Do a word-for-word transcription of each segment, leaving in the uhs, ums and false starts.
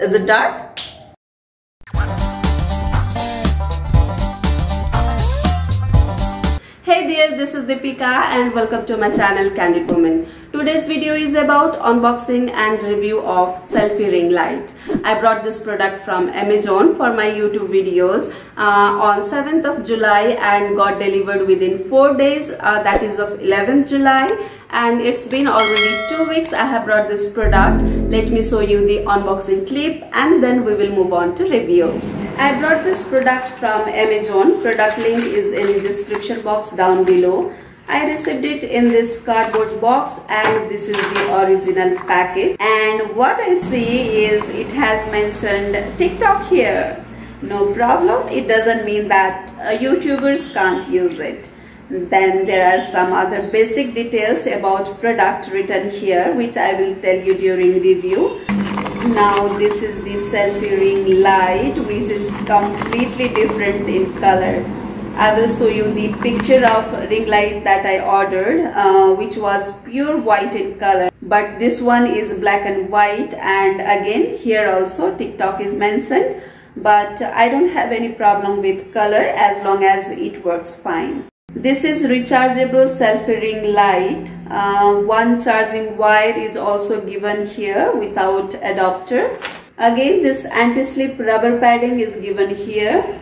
Is it dark? Hey there, this is Deepika and welcome to my channel Candid Woman. Today's video is about unboxing and review of selfie ring light. I brought this product from Amazon for my YouTube videos uh, on seventh of July and got delivered within four days, uh, that is of eleventh July, and it's been already two weeks I have brought this product. Let me show you the unboxing clip and then we will move on to review. I brought this product from Amazon. Product link is in the description box down below. I received it in this cardboard box and this is the original package. And what I see is it has mentioned TikTok here. No problem, it doesn't mean that uh, YouTubers can't use it. Then there are some other basic details about product written here, which I will tell you during review. Now this is the selfie ring light, which is completely different in color. I will show you the picture of ring light that I ordered, uh, which was pure white in color, but this one is black and white, and again here also TikTok is mentioned, but I don't have any problem with color as long as it works fine. This is rechargeable selfie ring light. Uh, one charging wire is also given here without adapter. Again this anti-slip rubber padding is given here.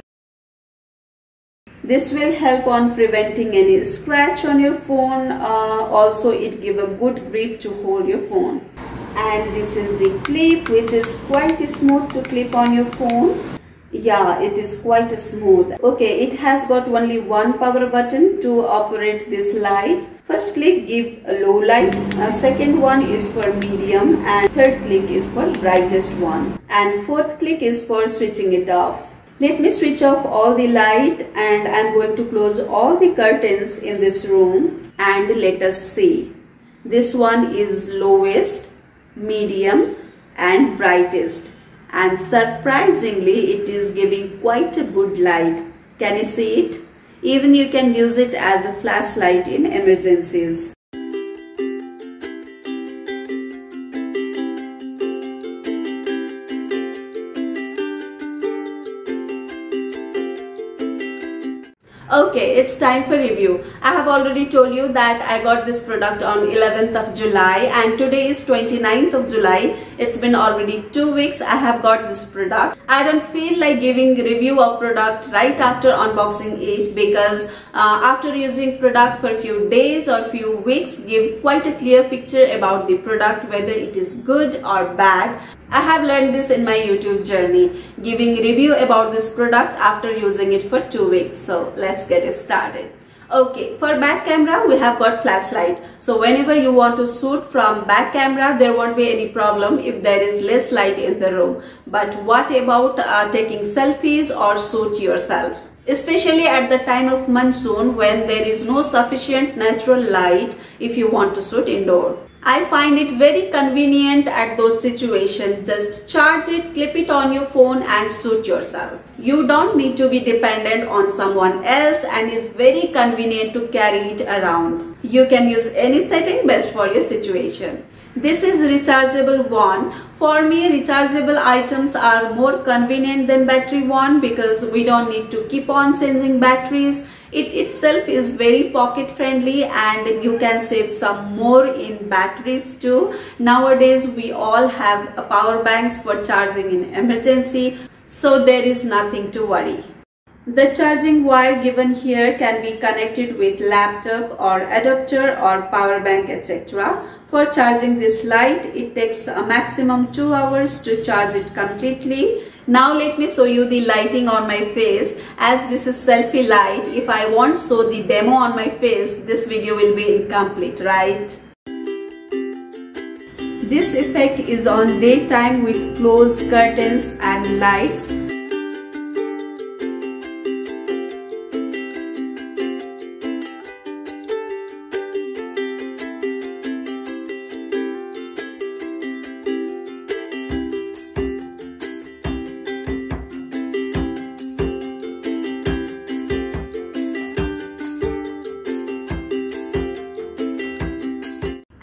This will help on preventing any scratch on your phone. Uh, also it give a good grip to hold your phone. And this is the clip, which is quite smooth to clip on your phone. Yeah, it is quite smooth. Okay, it has got only one power button to operate this light. First click give low light, uh, second one is for medium, and third click is for brightest one. And fourth click is for switching it off. Let me switch off all the light and I'm going to close all the curtains in this room and let us see. This one is lowest, medium and brightest, and surprisingly it is giving quite a good light. Can you see it? Even you can use it as a flashlight in emergencies. Okay, it's time for review. I have already told you that I got this product on eleventh of July and today is twenty-ninth of July. It's been already two weeks I have got this product. I don't feel like giving review of product right after unboxing it, because uh, after using product for few days or few weeks give quite a clear picture about the product, whether it is good or bad. I have learned this in my YouTube journey, giving review about this product after using it for two weeks. So let's get started. Okay, for back camera we have got flashlight. So whenever you want to shoot from back camera there won't be any problem if there is less light in the room. But what about uh, taking selfies or shoot yourself? Especially at the time of monsoon when there is no sufficient natural light if you want to shoot indoor. I find it very convenient at those situations. Just charge it, clip it on your phone and shoot yourself. You don't need to be dependent on someone else and is very convenient to carry it around. You can use any setting best for your situation. This is rechargeable wand. For me, rechargeable items are more convenient than battery wand because we don't need to keep on changing batteries. It itself is very pocket friendly and you can save some more in batteries too. Nowadays, we all have power banks for charging in emergency, so there is nothing to worry. The charging wire given here can be connected with laptop or adapter or power bank et cetera. For charging this light, it takes a maximum two hours to charge it completely. Now let me show you the lighting on my face. As this is selfie light, if I won't show the demo on my face, this video will be incomplete, right? This effect is on daytime with closed curtains and lights.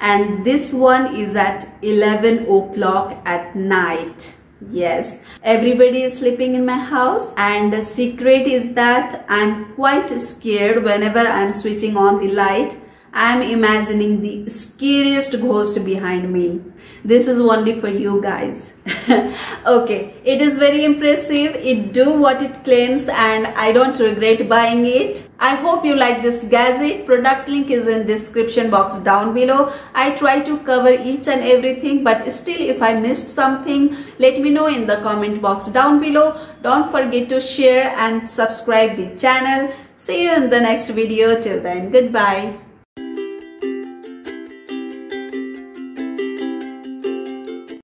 And this one is at eleven o'clock at night. Yes, everybody is sleeping in my house, and the secret is that I'm quite scared whenever I'm switching on the light. I'm imagining the scariest ghost behind me. This is only for you guys. Okay, it is very impressive. It do what it claims, and I don't regret buying it. I hope you like this gadget. Product link is in description box down below. I try to cover each and everything, but still if I missed something, let me know in the comment box down below. Don't forget to share and subscribe the channel. See you in the next video. Till then, goodbye.